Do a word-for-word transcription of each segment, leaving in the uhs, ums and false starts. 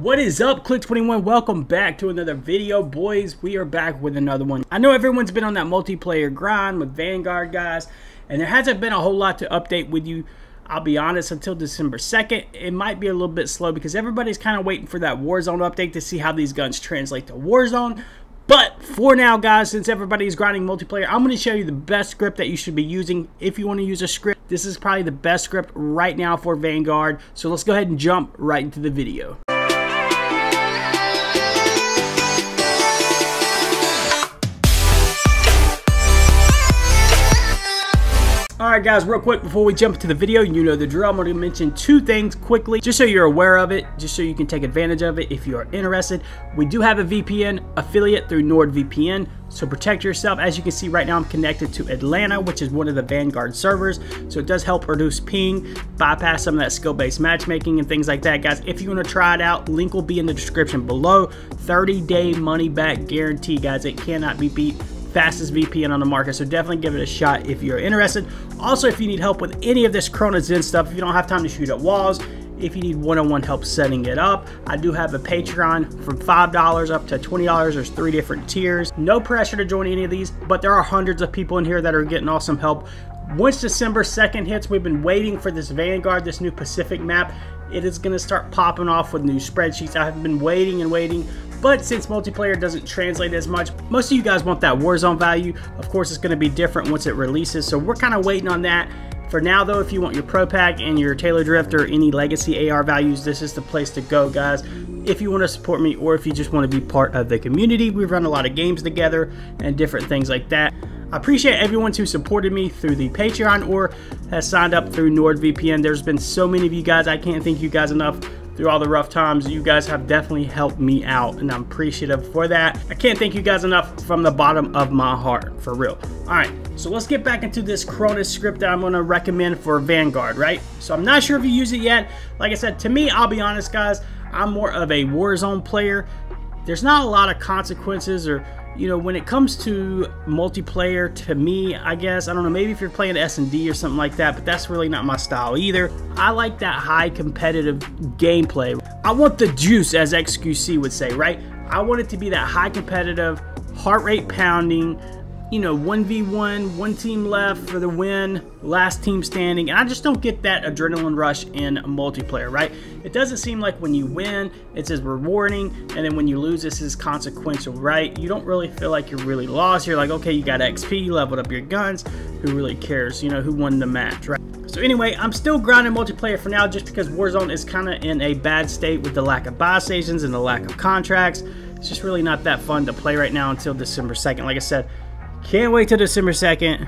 What is up, Click twenty-one? Welcome back to another video, boys. We are back with another one. I know everyone's been on that multiplayer grind with Vanguard, guys, and there hasn't been a whole lot to update with you. I'll be honest, until December second, it might be a little bit slow because everybody's kind of waiting for that Warzone update to see how these guns translate to Warzone. But for now, guys, since everybody's grinding multiplayer, I'm going to show you the best script that you should be using if you want to use a script. This is probably the best script right now for Vanguard. So let's go ahead and jump right into the video. Alright guys, real quick before we jump into the video, you know the drill. I'm going to mention two things quickly just so you're aware of it, just so you can take advantage of it if you are interested. We do have a V P N affiliate through Nord V P N, so protect yourself. As you can see right now, I'm connected to Atlanta, which is one of the Vanguard servers, so it does help reduce ping, bypass some of that skill-based matchmaking and things like that. Guys, if you want to try it out, link will be in the description below. thirty day money-back guarantee, guys. It cannot be beat. Fastest V P N on the market, so definitely give it a shot if you're interested. Also, if you need help with any of this Cronus Zen stuff, if you don't have time to shoot at walls, if you need one-on-one help setting it up, I do have a Patreon from five dollars up to twenty dollars. There's three different tiers. No pressure to join any of these, but there are hundreds of people in here that are getting awesome help. Once December second hits, we've been waiting for this Vanguard, this new Pacific map. It is going to start popping off with new spreadsheets. I have been waiting and waiting, but since multiplayer doesn't translate as much, most of you guys want that Warzone value. Of course, it's going to be different once it releases, so we're kind of waiting on that. For now, though, if you want your Pro Pack and your Taylor Drift or any legacy A R values, this is the place to go, guys. If you want to support me or if you just want to be part of the community, we run a lot of games together and different things like that. I appreciate everyone who supported me through the Patreon or has signed up through Nord V P N. There's been so many of you guys. I can't thank you guys enough. Through all the rough times, you guys have definitely helped me out, and I'm appreciative for that. I can't thank you guys enough from the bottom of my heart, for real. All right, so let's get back into this Cronus script that I'm going to recommend for Vanguard, right? So I'm not sure if you use it yet. Like I said, to me, I'll be honest, guys, I'm more of a Warzone player. There's not a lot of consequences or, you know, when it comes to multiplayer, to me, I guess, I don't know, maybe if you're playing S and D or something like that, but that's really not my style either. I like that high competitive gameplay. I want the juice, as X Q C would say, right? I want it to be that high competitive, heart rate pounding, you know, one v one, one team left for the win, last team standing, and I just don't get that adrenaline rush in multiplayer, right? It doesn't seem like when you win, it's as rewarding, and then when you lose, this is consequential, right? You don't really feel like you're really lost. You're like, okay, you got X P, you leveled up your guns, who really cares, you know, who won the match, right? So anyway, I'm still grinding multiplayer for now just because Warzone is kind of in a bad state with the lack of buy stations and the lack of contracts. It's just really not that fun to play right now until December second, like I said. Can't wait till December second.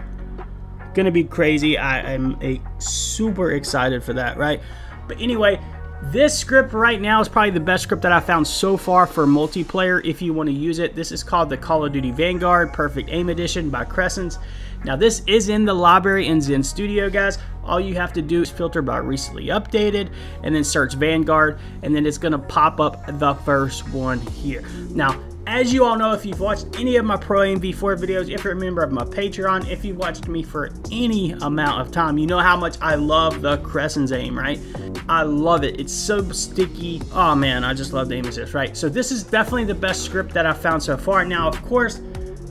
Gonna be crazy. I am a super excited for that, right? But anyway, this script right now is probably the best script that I found so far for multiplayer if you want to use it. This is called the Call of Duty Vanguard Perfect Aim Edition by Crescent. Now this is in the library in Zen Studio, guys. All you have to do is filter by recently updated and then search Vanguard, and then it's gonna pop up the first one here. Now, as you all know, if you've watched any of my Pro Aim V four videos, if you're a member of my Patreon, if you've watched me for any amount of time, you know how much I love the Crescent's aim, right? I love it. It's so sticky. Oh man, I just love the aim assist, right? So this is definitely the best script that I've found so far. Now, of course,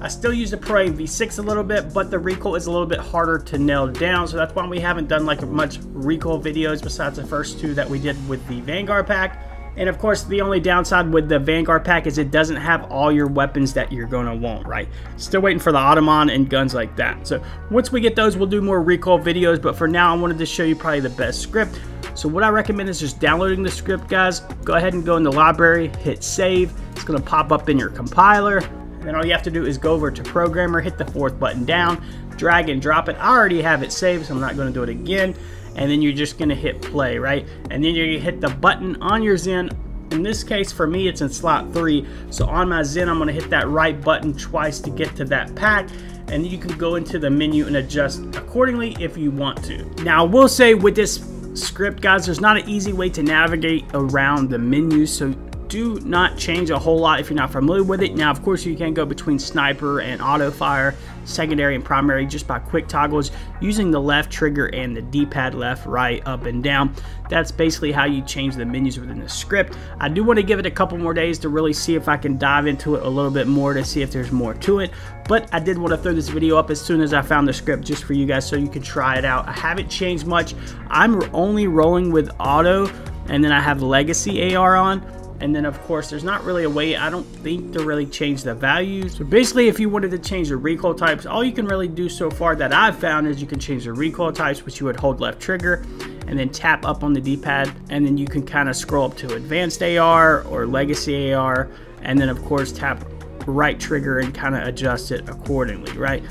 I still use the Pro Aim V six a little bit, but the recoil is a little bit harder to nail down, so that's why we haven't done like much recoil videos besides the first two that we did with the Vanguard pack. And of course, the only downside with the Vanguard pack is it doesn't have all your weapons that you're gonna want, right? Still waiting for the Ottoman and guns like that. So once we get those, we'll do more recoil videos, but for now, I wanted to show you probably the best script. So what I recommend is just downloading the script, guys. Go ahead and go in the library, hit save. It's gonna pop up in your compiler. And then all you have to do is go over to programmer, hit the fourth button down, drag and drop it. I already have it saved, so I'm not gonna do it again. And then you're just gonna hit play, right? And then you hit the button on your Zen. In this case, for me, it's in slot three. So on my Zen, I'm gonna hit that right button twice to get to that pack. And you can go into the menu and adjust accordingly if you want to. Now, I will say with this script, guys, there's not an easy way to navigate around the menu. So do not change a whole lot if you're not familiar with it. Now, of course, you can go between sniper and auto fire, secondary and primary, just by quick toggles using the left trigger and the D-pad, left, right, up, and down. That's basically how you change the menus within the script. I do want to give it a couple more days to really see if I can dive into it a little bit more to see if there's more to it, but I did want to throw this video up as soon as I found the script just for you guys so you can try it out. I haven't changed much. I'm only rolling with auto, and then I have legacy A R on. And then, of course, there's not really a way, I don't think, to really change the values. So basically, if you wanted to change the recoil types, all you can really do so far that I've found is you can change the recoil types, which you would hold left trigger and then tap up on the D-pad. And then you can kind of scroll up to advanced A R or legacy A R. And then, of course, tap right trigger and kind of adjust it accordingly, right?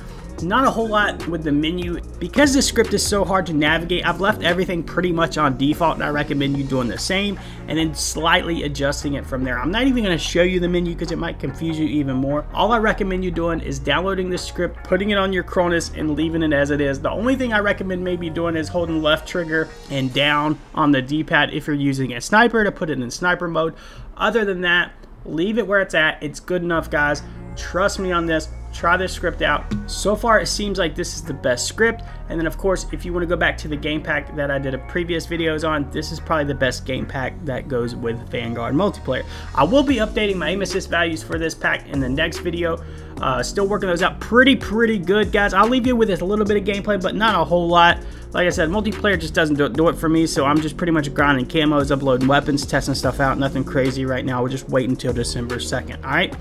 Not a whole lot with the menu. Because this script is so hard to navigate, I've left everything pretty much on default, and I recommend you doing the same and then slightly adjusting it from there. I'm not even going to show you the menu because it might confuse you even more. All I recommend you doing is downloading this script, putting it on your Cronus, and leaving it as it is. The only thing I recommend maybe doing is holding left trigger and down on the D-pad if you're using a sniper, to put it in sniper mode. Other than that, leave it where it's at. It's good enough, guys. Trust me on this. Try this script out. So far, it seems like this is the best script. And then, of course, if you want to go back to the game pack that I did a previous videos on, this is probably the best game pack that goes with Vanguard multiplayer. I will be updating my aim assist values for this pack in the next video. Uh, still working those out. Pretty, pretty good, guys. I'll leave you with a little bit of gameplay, but not a whole lot. Like I said, multiplayer just doesn't do it, do it for me, so I'm just pretty much grinding camos, uploading weapons, testing stuff out. Nothing crazy right now. We'll just wait until December second, all right?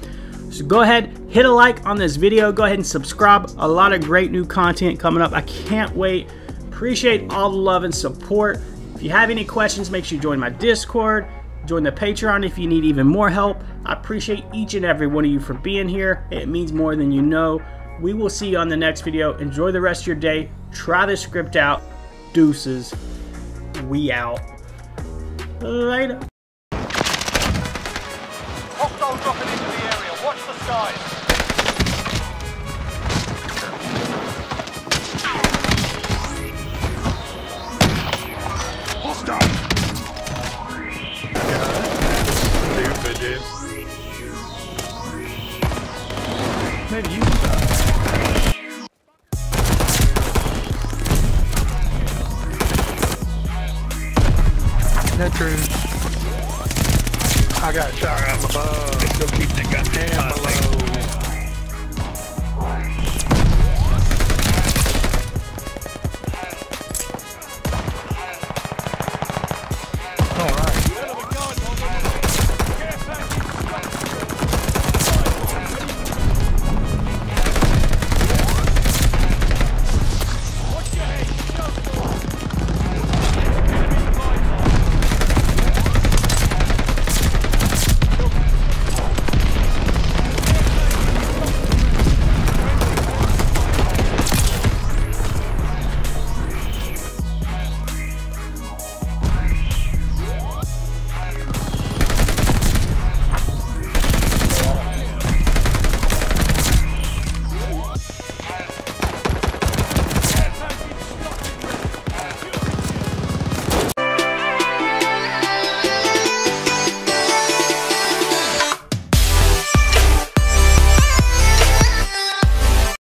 So go ahead, hit a like on this video. Go ahead and subscribe. A lot of great new content coming up. I can't wait. Appreciate all the love and support. If you have any questions, make sure you join my Discord. Join the Patreon if you need even more help. I appreciate each and every one of you for being here. It means more than you know. We will see you on the next video. Enjoy the rest of your day. Try this script out. Deuces. We out. Later. Hostiles dropping into the area. Watch the skies. No truth. I got shot. I'm above. Go keep the goddamn below.